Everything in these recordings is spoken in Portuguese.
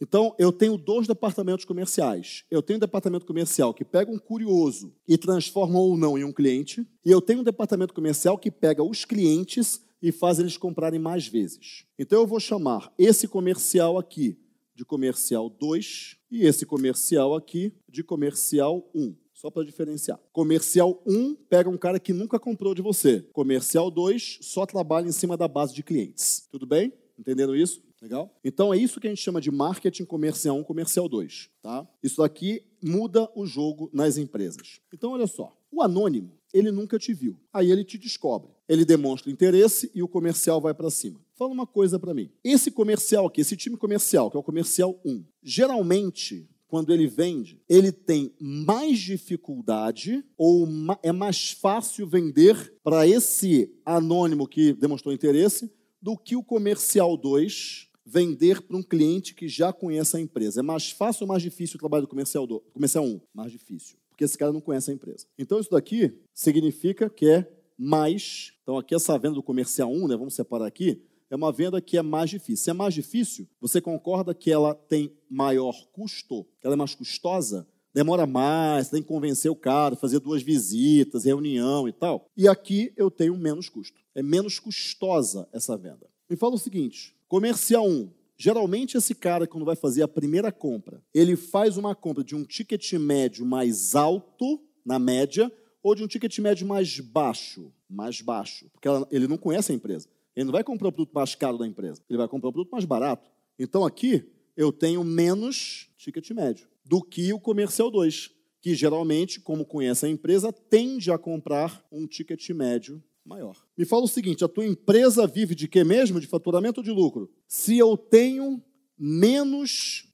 Então, eu tenho dois departamentos comerciais. Eu tenho um departamento comercial que pega um curioso e transforma ou não em um cliente. E eu tenho um departamento comercial que pega os clientes e faz eles comprarem mais vezes. Então, eu vou chamar esse comercial aqui de comercial 2 e esse comercial aqui de comercial 1. Só para diferenciar. Comercial 1 pega um cara que nunca comprou de você. Comercial 2 só trabalha em cima da base de clientes. Tudo bem? Entendendo isso? Legal? Então, é isso que a gente chama de marketing comercial 1, comercial 2. Tá? Isso daqui muda o jogo nas empresas. Então, olha só. O anônimo, ele nunca te viu. Aí ele te descobre. Ele demonstra interesse e o comercial vai para cima. Fala uma coisa para mim. Esse comercial aqui, esse time comercial, que é o comercial 1, geralmente, quando ele vende, ele tem mais dificuldade ou é mais fácil vender para esse anônimo que demonstrou interesse do que o comercial 2 vender para um cliente que já conhece a empresa. É mais fácil ou mais difícil o trabalho do comercial 1? Comercial 1, mais difícil, porque esse cara não conhece a empresa. Então, isso daqui significa que é mais... Então, aqui essa venda do comercial 1, né, vamos separar aqui, é uma venda que é mais difícil. Se é mais difícil, você concorda que ela tem maior custo, que ela é mais custosa, demora mais, você tem que convencer o cara, fazer duas visitas, reunião e tal. E aqui eu tenho menos custo. É menos custosa essa venda. Me fala o seguinte... Comercial 1, geralmente esse cara, quando vai fazer a primeira compra, ele faz uma compra de um ticket médio mais alto, na média, ou de um ticket médio mais baixo. Mais baixo, porque ele não conhece a empresa. Ele não vai comprar o produto mais caro da empresa, ele vai comprar o produto mais barato. Então, aqui, eu tenho menos ticket médio do que o comercial 2, que geralmente, como conhece a empresa, tende a comprar um ticket médio maior. Me fala o seguinte, a tua empresa vive de quê mesmo? De faturamento ou de lucro? Se eu tenho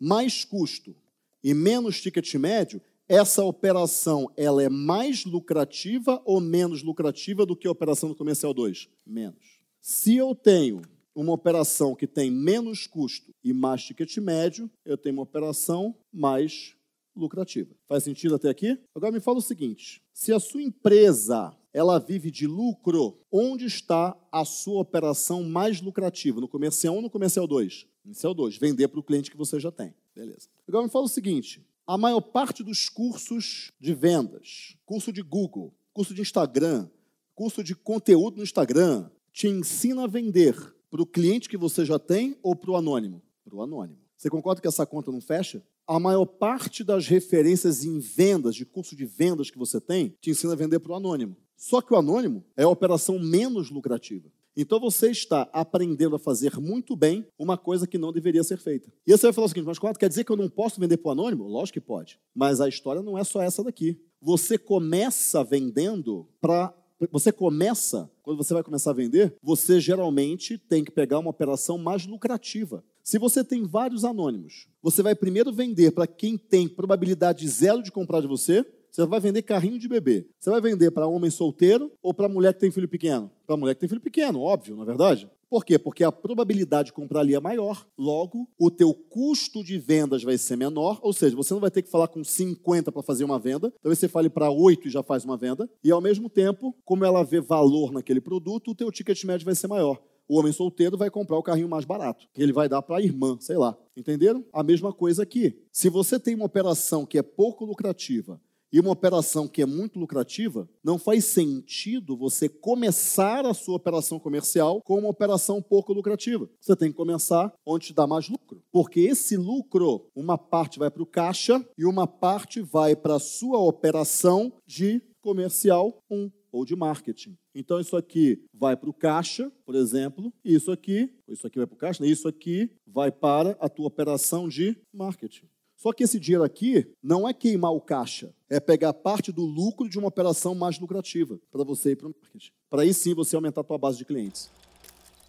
mais custo e menos ticket médio, essa operação ela é mais lucrativa ou menos lucrativa do que a operação do comercial 2? Menos. Se eu tenho uma operação que tem menos custo e mais ticket médio, eu tenho uma operação mais lucrativa. Faz sentido até aqui? Agora me fala o seguinte, se a sua empresa... ela vive de lucro. Onde está a sua operação mais lucrativa? No comercial 1 ou no comercial 2? Comercial 2, vender para o cliente que você já tem. Beleza. Agora me fala o seguinte, a maior parte dos cursos de vendas, curso de Google, curso de Instagram, curso de conteúdo no Instagram, te ensina a vender para o cliente que você já tem ou para o anônimo? Para o anônimo. Você concorda que essa conta não fecha? A maior parte das referências em vendas, de curso de vendas que você tem, te ensina a vender para o anônimo. Só que o anônimo é a operação menos lucrativa. Então, você está aprendendo a fazer muito bem uma coisa que não deveria ser feita. E você vai falar o seguinte, mas quer dizer que eu não posso vender para o anônimo? Lógico que pode. Mas a história não é só essa daqui. Você começa vendendo para... Você começa, quando você vai começar a vender, você geralmente tem que pegar uma operação mais lucrativa. Se você tem vários anônimos, você vai primeiro vender para quem tem probabilidade zero de comprar de você. Você vai vender carrinho de bebê. Você vai vender para homem solteiro ou para mulher que tem filho pequeno? Para mulher que tem filho pequeno, óbvio, não é verdade? Por quê? Porque a probabilidade de comprar ali é maior. Logo, o teu custo de vendas vai ser menor, ou seja, você não vai ter que falar com 50 para fazer uma venda. Talvez você fale para 8 e já faz uma venda. E, ao mesmo tempo, como ela vê valor naquele produto, o teu ticket médio vai ser maior. O homem solteiro vai comprar o carrinho mais barato, que ele vai dar para a irmã, sei lá. Entenderam? A mesma coisa aqui. Se você tem uma operação que é pouco lucrativa, e uma operação que é muito lucrativa, não faz sentido você começar a sua operação comercial com uma operação pouco lucrativa. Você tem que começar onde te dá mais lucro. Porque esse lucro, uma parte vai para o caixa e uma parte vai para a sua operação de comercial 1 ou de marketing. Então, isso aqui vai para o caixa, por exemplo, e isso aqui vai para o caixa, né? Isso aqui vai para a tua operação de marketing. Só que esse dinheiro aqui não é queimar o caixa, é pegar parte do lucro de uma operação mais lucrativa para você ir para o marketing. Para aí sim você aumentar a tua base de clientes.